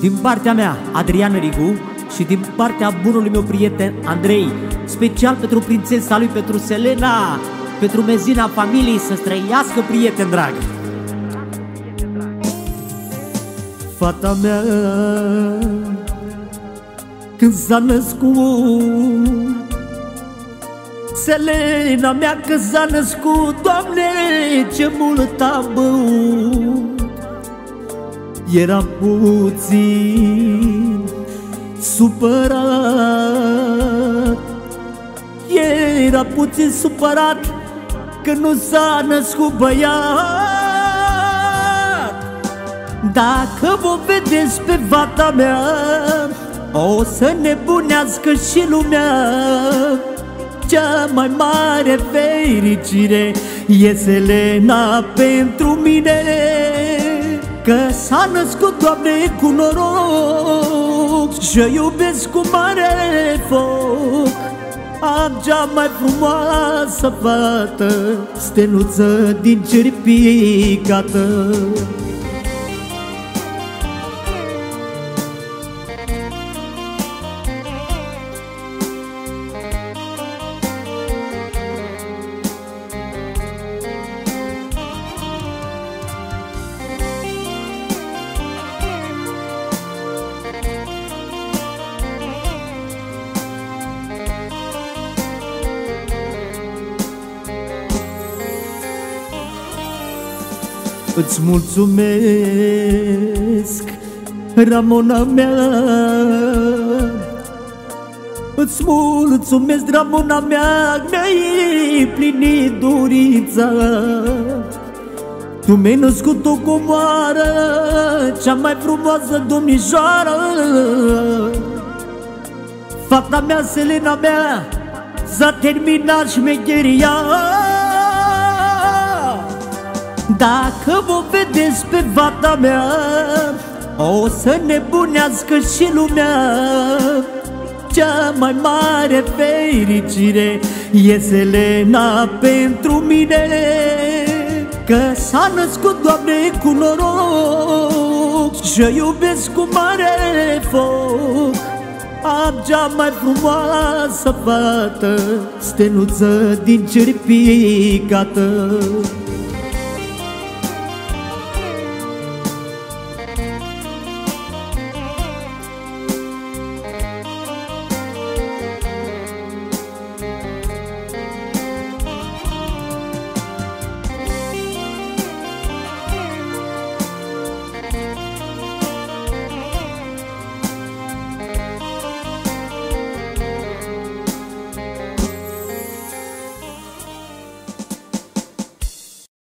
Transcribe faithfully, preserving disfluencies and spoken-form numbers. Din partea mea, Adrian Rigu, și din partea bunului meu prieten Andrei, special pentru prințesa lui, pentru Selena, pentru mezina familiei, să-ți trăiască, prieten drag. Fata mea, când s-a născut, Selena mea, când s-a născut, Doamne, ce mult am băut. Eram puțin supărat, era puțin supărat că nu s-a născut băiat. Dacă vă vedeți pe fata mea, o să nebunească și lumea. Cea mai mare fericire e Selena pentru mine, că s-a născut, Doamne, cu noroc, și-o iubesc cu mare foc. Am cea mai frumoasă fată, steluță din cer picată. Îți mulțumesc, Ramona mea, îți mulțumesc, Ramona mea, mi-ai plinit durița. Tu mi-ai născut o comoară, cea mai frumoasă domnișoară. Fata mea, Selena mea, s-a terminat șmecheria. Dacă vă vedeți pe fata mea, o să nebunească și lumea. Cea mai mare fericire e Selena pentru mine, că s-a născut, Doamne, cu noroc, și-o iubesc cu mare foc. Am cea mai frumoasă fată, steluță din cer picată.